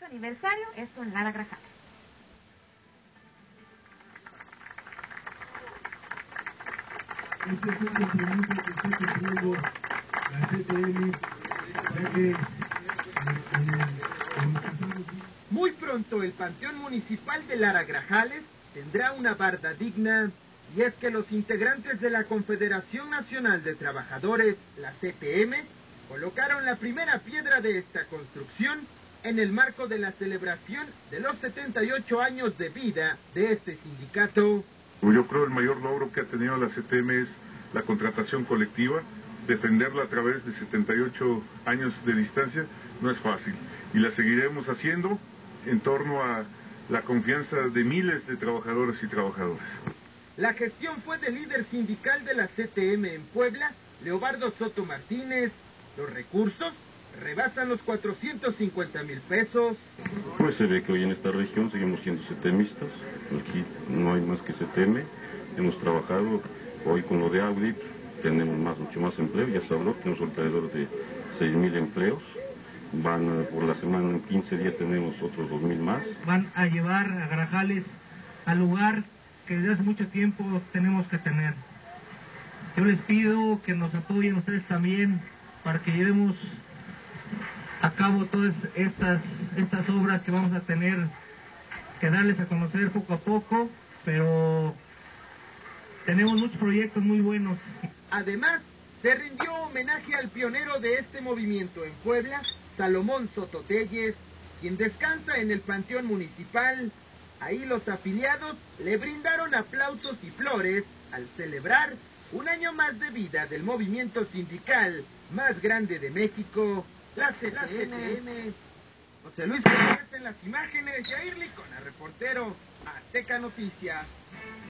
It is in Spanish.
18 aniversario, esto en Lara Grajales. Este es un compromiso que está cumpliendo la CTM, ya que muy pronto el Panteón Municipal de Lara Grajales tendrá una barda digna, y es que los integrantes de la Confederación Nacional de Trabajadores, la CTM, colocaron la primera piedra de esta construcción en el marco de la celebración de los 78 años de vida de este sindicato. Yo creo el mayor logro que ha tenido la CTM es la contratación colectiva. Defenderla a través de 78 años de distancia no es fácil, y la seguiremos haciendo en torno a la confianza de miles de trabajadores y trabajadoras. La gestión fue del líder sindical de la CTM en Puebla, Leobardo Soto Martínez. Los recursos rebasan los 450,000 pesos. Pues se ve que hoy en esta región seguimos siendo CTMistas. Aquí no hay más que CTM. Hemos trabajado hoy con lo de Audi, tenemos mucho más empleo. Ya se habló, tenemos alrededor de 6,000 empleos. Van por la semana, en 15 días tenemos otros 2,000 más. Van a llevar a Grajales al lugar que desde hace mucho tiempo tenemos que tener. Yo les pido que nos apoyen ustedes también para que llevemos a cabo todas estas obras que vamos a tener que darles a conocer poco a poco, pero tenemos muchos proyectos muy buenos. Además, se rindió homenaje al pionero de este movimiento en Puebla, Salomón Sototelles, quien descansa en el Panteón Municipal. Ahí los afiliados le brindaron aplausos y flores al celebrar un año más de vida del movimiento sindical más grande de México, la CTM. José Luis Cortés en las imágenes, Jair Licona, reportero, Azteca Noticias.